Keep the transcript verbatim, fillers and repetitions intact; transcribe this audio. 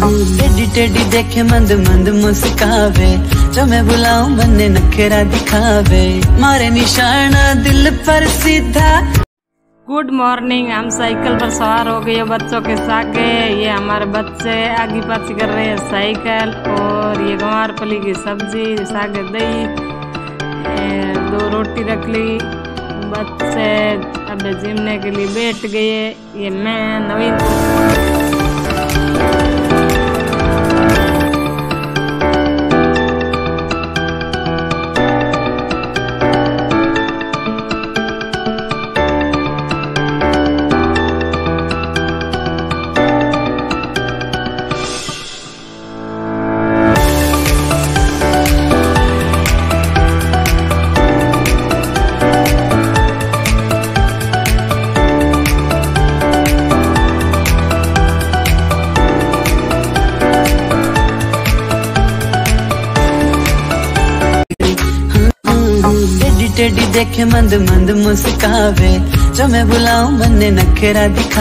टेढ़ी टेढ़ी देखे मंद मंद मुस्कावे, जो मैं बुलाऊं मन ने नखरा दिखावे, मारे निशाना दिल पर सीधा। गुड मॉर्निंग, हम साइकिल पर सवार हो गए बच्चों के साथ। ये हमारे बच्चे आगे पाछे कर रहे हैं साइकिल। और ये गंवार पली की सब्जी, साग, दही, दो रोटी रख ली। बच्चे अब जिमने के लिए बैठ गए। ये मैं नवीन। टेढ़ी देखे मंद मंद मुस्कावे, जो मैं बुलाऊं मन ने नखरा दिखा।